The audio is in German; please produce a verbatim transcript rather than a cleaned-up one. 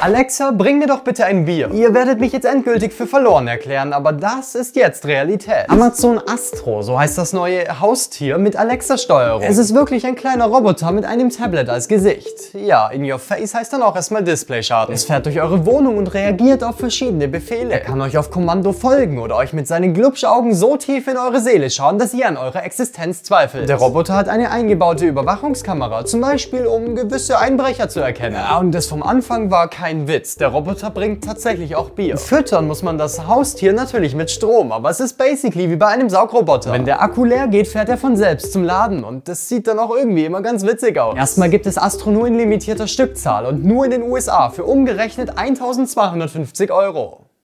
Alexa, bring mir doch bitte ein Bier. Ihr werdet mich jetzt endgültig für verloren erklären, aber das ist jetzt Realität. Amazon Astro, so heißt das neue Haustier mit Alexa-Steuerung. Es ist wirklich ein kleiner Roboter mit einem Tablet als Gesicht. Ja, in your face heißt dann auch erstmal Displayschaden. Es fährt durch eure Wohnung und reagiert auf verschiedene Befehle. Er kann euch auf Kommando folgen oder euch mit seinen Glubschaugen so tief in eure Seele schauen, dass ihr an eurer Existenz zweifelt. Der Roboter hat eine eingebaute Überwachungskamera, zum Beispiel um gewisse Einbrecher zu erkennen. Ja, und das vom Anfang war kein Kein Witz, der Roboter bringt tatsächlich auch Bier. Füttern muss man das Haustier natürlich mit Strom, aber es ist basically wie bei einem Saugroboter. Wenn der Akku leer geht, fährt er von selbst zum Laden und das sieht dann auch irgendwie immer ganz witzig aus. Erstmal gibt es Astro nur in limitierter Stückzahl und nur in den U S A für umgerechnet eintausendzweihundertfünfzig Euro.